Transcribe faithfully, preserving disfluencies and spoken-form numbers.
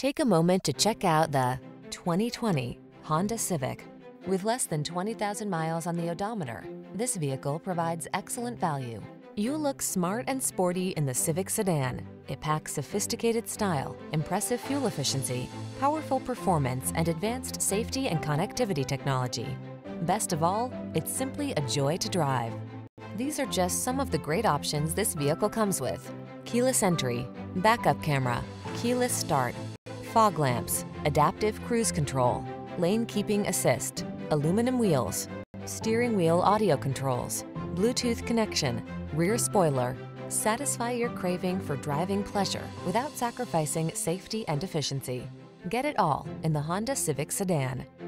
Take a moment to check out the twenty twenty Honda Civic. With less than twenty thousand miles on the odometer, this vehicle provides excellent value. You look smart and sporty in the Civic sedan. It packs sophisticated style, impressive fuel efficiency, powerful performance, and advanced safety and connectivity technology. Best of all, it's simply a joy to drive. These are just some of the great options this vehicle comes with: keyless entry, backup camera, keyless start, fog lamps, adaptive cruise control, lane keeping assist, aluminum wheels, steering wheel audio controls, Bluetooth connection, rear spoiler. Satisfy your craving for driving pleasure without sacrificing safety and efficiency. Get it all in the Honda Civic sedan.